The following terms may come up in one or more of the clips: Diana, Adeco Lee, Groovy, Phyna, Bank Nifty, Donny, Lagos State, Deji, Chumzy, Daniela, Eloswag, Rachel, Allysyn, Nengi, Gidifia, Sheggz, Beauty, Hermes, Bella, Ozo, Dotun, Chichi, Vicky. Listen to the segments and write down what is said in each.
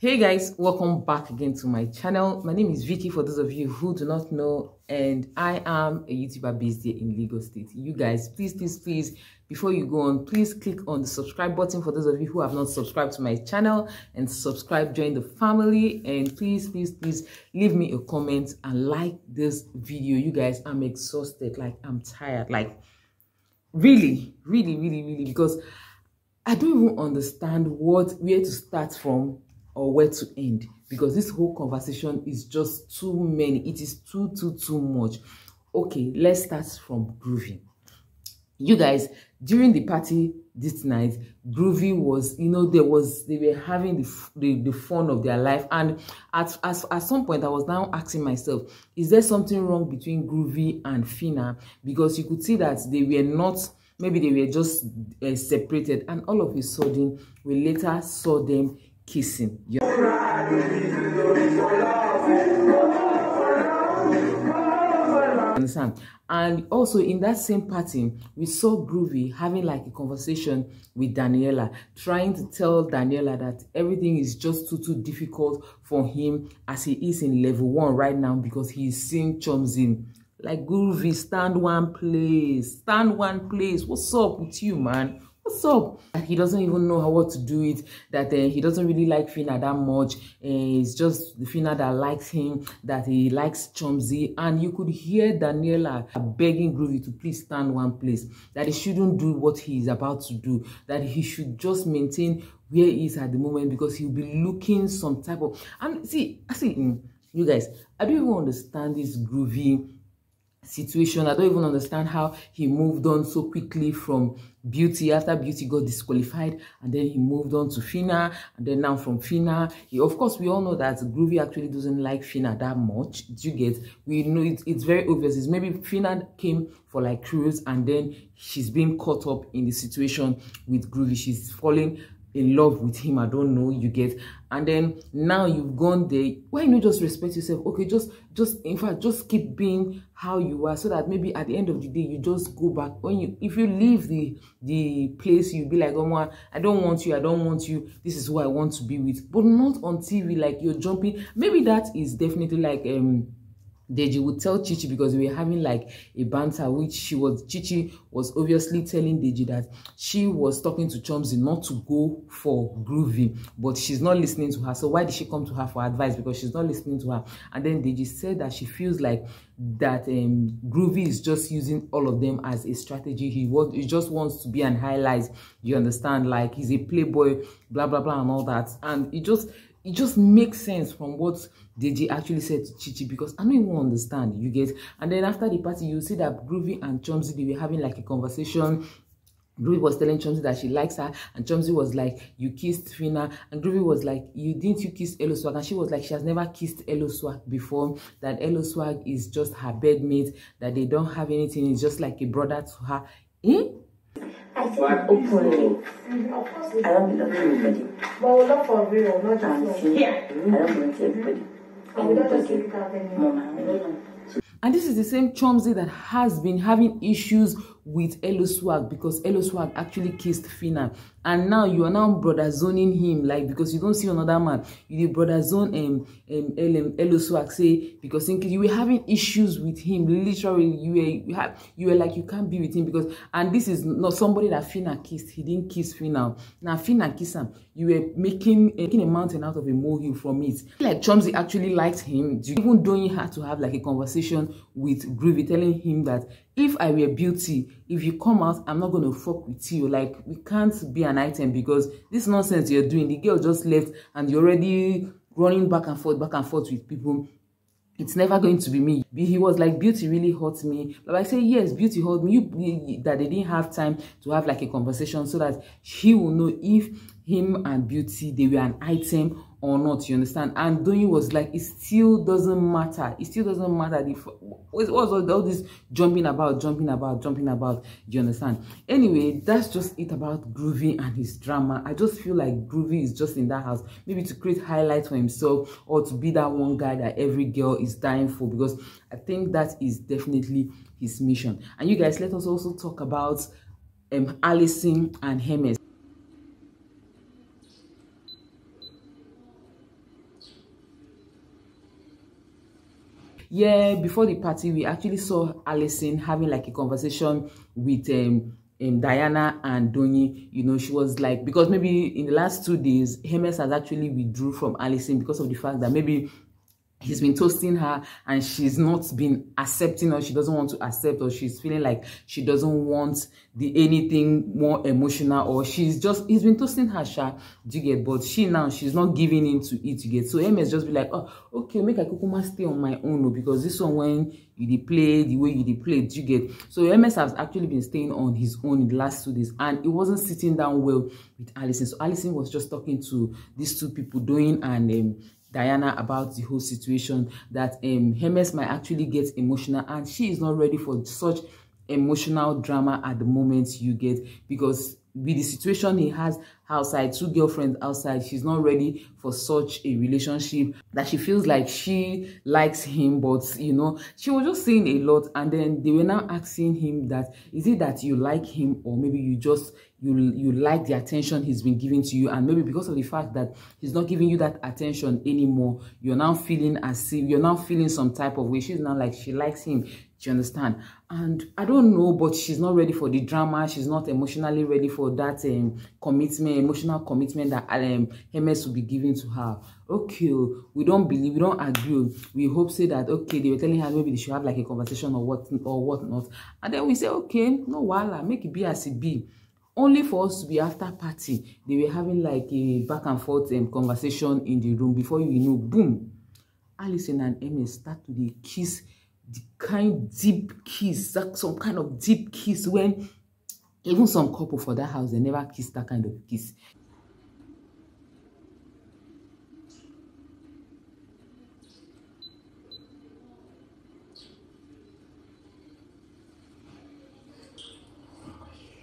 Hey guys, welcome back again to my channel. My name is Vicky for those of you who do not know, and I am a YouTuber based here in Lagos State. You guys, please, before you go on, please click on the subscribe button for those of you who have not subscribed to my channel, and subscribe, join the family, and please leave me a comment and like this video. You guys, I'm exhausted, like I'm tired, like really, because I don't even understand where to start from or where to end, because this whole conversation is just too many. It is too much. Okay, let's start from Groovy. You guys, during the party this night, Groovy was, you know, they were having the fun of their life, and at some point I was now asking myself, is there something wrong between Groovy and Phyna? Because you could see that they were not, maybe they were just separated, and all of a sudden we later saw them kissing. Yeah. Understand? And also in that same party, we saw Groovy having like a conversation with Daniela, trying to tell Daniela that everything is just too difficult for him as he is in level 1 right now, because he is seeing Chumzy. Like, Groovy, stand one place. What's up with you, man? What's up? He doesn't even know how what to do it, that he doesn't really like Phyna that much. It's just the Phyna that likes him, that he likes Chumzy. And you could hear Daniela begging Groovy to please stand one place, that he shouldn't do what he is about to do, that he should just maintain where he is at the moment, because he'll be looking some type of... And see, you guys, I don't even understand this Groovy situation. I don't even understand how he moved on so quickly from Beauty, after Beauty got disqualified, and then he moved on to Phyna, and then now from Phyna, of course we all know that Groovy actually doesn't like Phyna that much. Do you get? We know it's very obvious. It's maybe Phyna came for like cruise, and then she's been caught up in the situation with Groovy. She's falling in love with him, I don't know, you get. And then now you've gone there, why not just respect yourself? Okay, in fact just keep being how you are, so that maybe at the end of the day you just go back. If you leave the place, you'll be like, oh, I don't want you, this is who I want to be with. But not on TV, like you're jumping. Maybe that is definitely like Deji would tell Chichi, because we were having like a banter, which Chichi was obviously telling Deji that she was talking to Chumzy not to go for Groovy, but she's not listening to her. So why did she come to her for advice? Because she's not listening to her. And then Deji said that she feels like that Groovy is just using all of them as a strategy. He just wants to be an highlight. You understand? Like, he's a playboy, blah blah blah, and all that. And it just makes sense from what Deji actually said to Chichi, because I don't even understand, you get. And then after the party, you see that Groovy and Chumzy, they were having like a conversation. Groovy was telling Chumzy that she likes her, and Chumzy was like, you kissed Phyna. And Groovy was like, didn't you kiss Eloswag? And she was like, she has never kissed Eloswag before, that Eloswag is just her bedmate, that they don't have anything, it's just like a brother to her. Eh? I think openly, I don't belong to anybody. But we're not for real, not just for real. I don't belong to everybody. And this is the same Chumzy that has been having issues with Eloswag, because Eloswag actually kissed Phyna, and now you are now brother zoning him, like, because you don't see another man, you did brother zone Eloswag, say, because you were having issues with him. Literally, you were like, you can't be with him, because, and this is not somebody that Phyna kissed. He didn't kiss Phyna. Now Phyna kissed him. You were making a mountain out of a molehill from it. Like, Chumzy actually liked him, even though he had to have like a conversation with Groovy, telling him that, if I were Beauty, if you come out, I'm not going to fuck with you. Like, we can't be an item, because this nonsense you're doing, the girl just left and you're already running back and forth with people. It's never going to be me. He was like, Beauty really hurt me. But I say, yes, Beauty hurt me. That they didn't have time to have like a conversation, so that he will know if him and Beauty, they were an item or not, you understand? And Donny was like, it still doesn't matter. It was all this jumping about, you understand? Anyway, that's just it about Groovy and his drama. I just feel like Groovy is just in that house, maybe to create highlights for himself, or to be that one guy that every girl is dying for, because I think that is definitely his mission. And you guys, let us also talk about Allysyn and Hermes. Yeah, before the party, we actually saw Allysyn having like a conversation with Diana and Donny. You know, she was like, because maybe in the last 2 days, Hermes has actually withdrew from Allysyn because of the fact that maybe he's been toasting her and she's not been accepting, or she doesn't want to accept, or she's feeling like she doesn't want the anything more emotional, or she's just, he's been toasting her, sha, do you get? But she now, she's not giving in to it, you get? So Hermes just be like, oh, okay, make a kukuma stay on my own, because this one, when you play the way you play, do you get? So Hermes has actually been staying on his own in the last 2 days, and it wasn't sitting down well with Allysyn. So Allysyn was just talking to these two people, doing and Diana, about the whole situation, that Hermes might actually get emotional, and she is not ready for such emotional drama at the moment, you get, because with the situation he has outside, two girlfriends outside, she's not ready for such a relationship, that she feels like she likes him, but you know, she was just saying a lot. And then they were now asking him that, is it that you like him, or maybe you just you like the attention he's been giving to you, and maybe because of the fact that he's not giving you that attention anymore, you're now feeling as if you're now feeling some type of way. She's now like, she likes him. Do you understand? And I don't know, but she's not ready for the drama. She's not emotionally ready for that commitment, emotional commitment that Hermes will be giving to her. Okay, we don't believe, we don't agree. We hope, say that, okay, they were telling her maybe they should have like a conversation or what or whatnot. And then we say, okay, no wahala, make it be as it be. Only for us to be after party, they were having like a back and forth conversation in the room. Before you know, boom, Allysyn and Hermes start to the kiss. The kind deep kiss, like some kind of deep kiss, when even some couple for that house, they never kiss that kind of kiss.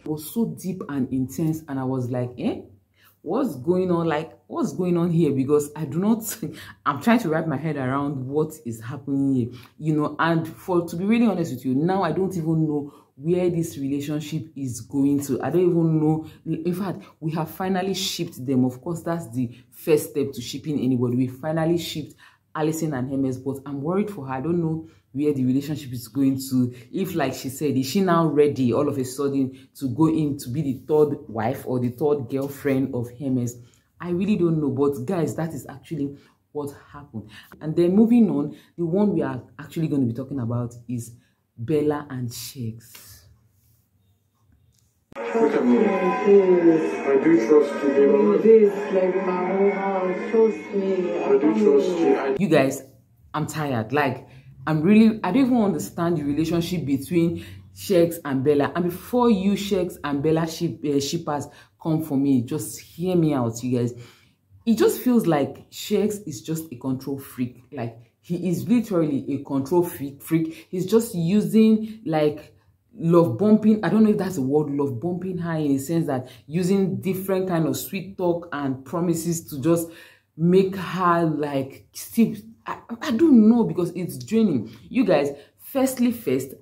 It was so deep and intense, and I was like, eh? What's going on? Like, what's going on here? Because I do not, I'm trying to wrap my head around what is happening here, you know. And for, to be really honest with you, now I don't even know where this relationship is going to. I don't even know. In fact, we have finally shipped them. Of course, that's the first step to shipping anybody. We finally shipped Allysyn and Hermes, but I'm worried for her. I don't know where the relationship is going to. If, like she said, is she now ready all of a sudden to go in to be the third wife or the third girlfriend of Hermes? I really don't know. But guys, that is actually what happened. And then moving on, the one we are actually going to be talking about is Bella and Sheggz. Look at me. I do trust you, Bella. This, like my whole house, trust me. I do trust you. You guys, I'm tired. Like, I'm really, I don't even understand the relationship between Sheggz and Bella. And before you Sheggz and Bella shippers come for me, just hear me out, you guys. It just feels like Sheggz is just a control freak. Like, he is literally a control freak. He's just using, like, love bumping, I don't know if that's a word, love bumping her, in a sense that using different kind of sweet talk and promises to just make her like stiff. I don't know, because it's draining. You guys, first,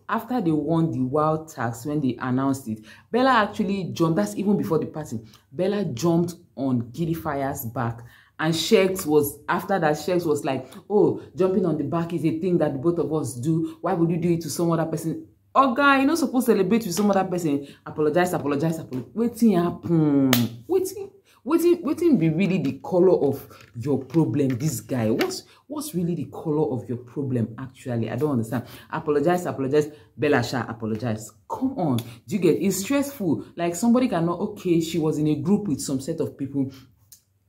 after they won the wild tax, when they announced it, Bella actually jumped, that's even before the party, Bella jumped on Gidifia's back. And Sheggz was, after that, Sheggz was like, oh, jumping on the back is a thing that both of us do. Why would you do it to some other person? Oh, guy, you're not supposed to celebrate with some other person. Apologize. Waiting happen. Waiting be really the color of your problem, this guy. What's really the color of your problem, actually? I don't understand. Apologize. Bella Shah, apologize. Come on. Do you get it? It's stressful. Like, somebody cannot, okay, she was in a group with some set of people,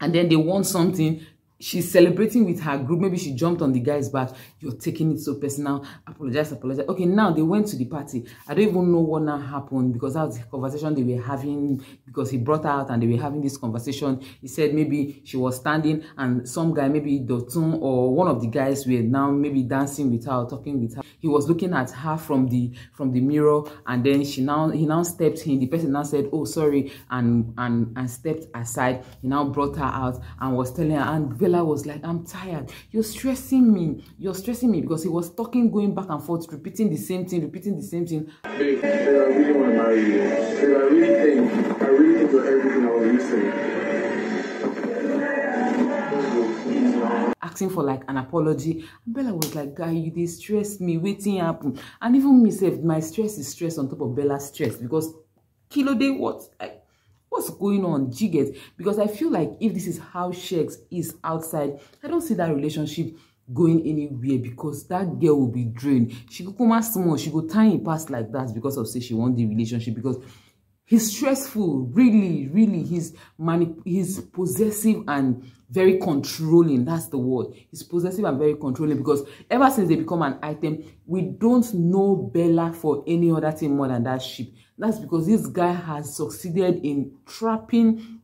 and then they want something. She's celebrating with her group. Maybe she jumped on the guy's back. You're taking it so personal. Apologize. Okay, now they went to the party. I don't even know what now happened, because that was the conversation they were having, because he brought her out and they were having this conversation. He said maybe she was standing and some guy, maybe Dotun or one of the guys, were now maybe dancing with her or talking with her. He was looking at her from the mirror, and then he now stepped in. The person now said, oh, sorry, and stepped aside. He now brought her out and was telling her, and Bella was like, I'm tired. You're stressing me, because he was talking, going back and forth, repeating the same thing. Hey, Bella, I really want to marry you. Bella, I really think you're everything I was missing. asking for like an apology. Bella was like, guy, you dey stress me, wetin happen? And even myself, my stress is stress on top of Bella's stress, because Kilo dey what? What's going on, Jiggers? Because I feel like if this is how Sheggz is outside, I don't see that relationship going anywhere, because that girl will be drained. She could come as someone, she could time it past like that because of say she wants the relationship, because he's stressful, really, he's possessive and very controlling. That's the word. He's possessive and very controlling, because ever since they become an item, we don't know Bella for any other thing more than that sheep. That's because this guy has succeeded in trapping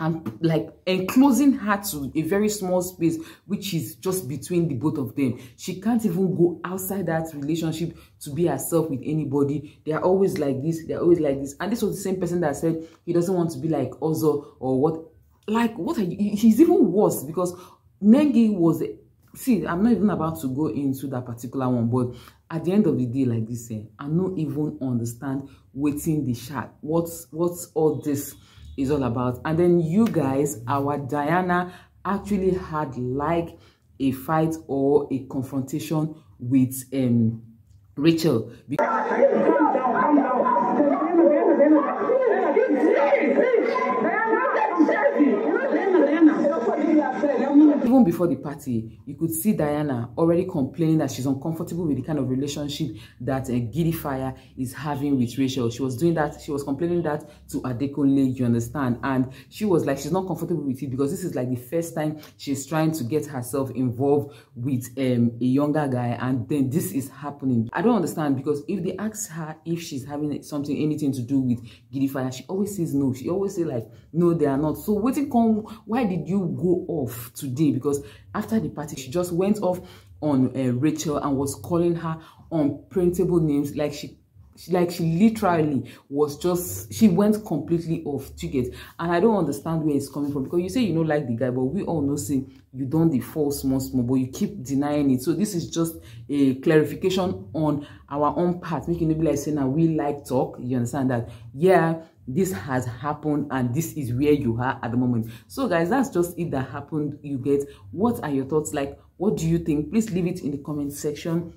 and like enclosing her to a very small space, which is just between the both of them. She can't even go outside that relationship to be herself with anybody. They are always like this. They are always like this. And this was the same person that said he doesn't want to be like Ozo or what. Like, what are you? He's even worse, because Nengi was... See, I'm not even about to go into that particular one, but at the end of the day, like this, I don't even understand waiting the shark. What's all this is all about? And then you guys, our Diana actually had like a fight or a confrontation with Rachel. Even before the party, you could see Diana already complaining that she's uncomfortable with the kind of relationship that Gidifia is having with Rachel. She was doing that. She was complaining that to Adeco Lee, you understand? And she was like, she's not comfortable with it, because this is like the first time she's trying to get herself involved with a younger guy, and then this is happening. I don't understand, because if they ask her if she's having anything to do with Gidifia, she always says no. She always says like, no, they are not. So why did you go off today? Because after the party, she just went off on Rachel and was calling her unprintable names. Like she literally was just, she went completely off ticket. And I don't understand where it's coming from, because you say you don't like the guy, but we all know say you don't default small, but you keep denying it. So this is just a clarification on our own part, making it be like saying that we like talk. You understand that? Yeah, this has happened, and this is where you are at the moment. So guys, that's just it that happened. You get, what are your thoughts? Like, what do you think? Please leave it in the comment section.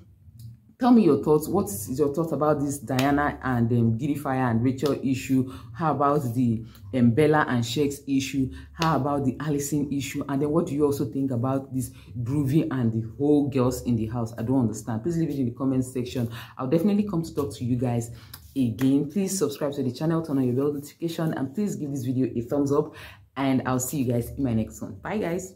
Tell me your thoughts. What is your thoughts about this Diana and Gidifia and Rachel issue? How about the Bella and Sheggz issue? How about the Allysyn issue? And then what do you also think about this Groovy and the whole girls in the house? I don't understand. Please leave it in the comment section. I'll definitely come to talk to you guys again. Please subscribe to the channel, turn on your bell notification, and please give this video a thumbs up, and I'll see you guys in my next one. Bye guys.